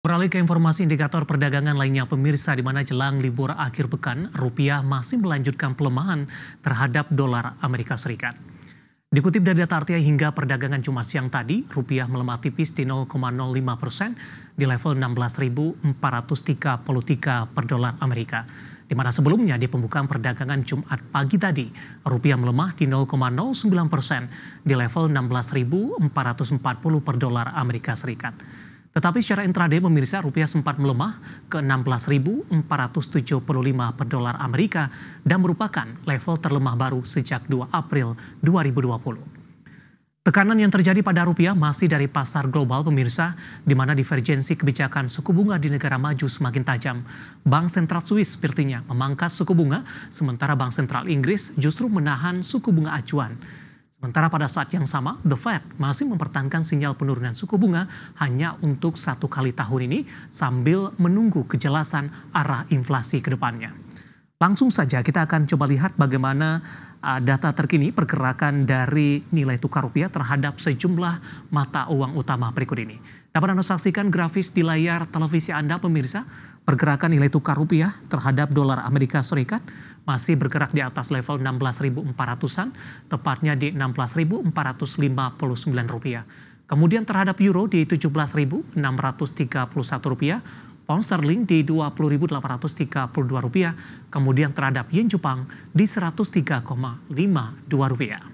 Beralih ke informasi indikator perdagangan lainnya, pemirsa, di mana jelang libur akhir pekan, rupiah masih melanjutkan pelemahan terhadap dolar Amerika Serikat. Dikutip dari data RTI hingga perdagangan Jumat siang tadi, rupiah melemah tipis di 0,05% di level 16.433 per dolar Amerika. Di mana sebelumnya di pembukaan perdagangan Jumat pagi tadi, rupiah melemah di 0,09% di level 16.440 per dolar Amerika Serikat. Tetapi secara intraday pemirsa, rupiah sempat melemah ke 16.475 per dolar Amerika dan merupakan level terlemah baru sejak 2 April 2020. Tekanan yang terjadi pada rupiah masih dari pasar global pemirsa, di mana divergensi kebijakan suku bunga di negara maju semakin tajam. Bank sentral Swiss sepertinya memangkas suku bunga, sementara bank sentral Inggris justru menahan suku bunga acuan. Sementara pada saat yang sama, The Fed masih mempertahankan sinyal penurunan suku bunga hanya untuk 1 kali tahun ini sambil menunggu kejelasan arah inflasi ke depannya. Langsung saja kita akan coba lihat bagaimana data terkini pergerakan dari nilai tukar rupiah terhadap sejumlah mata uang utama berikut ini. Dapat Anda saksikan grafis di layar televisi Anda pemirsa, pergerakan nilai tukar rupiah terhadap dolar Amerika Serikat masih bergerak di atas level 16.400-an, tepatnya di 16.459 rupiah. Kemudian terhadap euro di 17.631 rupiah, pound sterling di 20.832 rupiah, kemudian terhadap yen Jepang di 103,52 rupiah.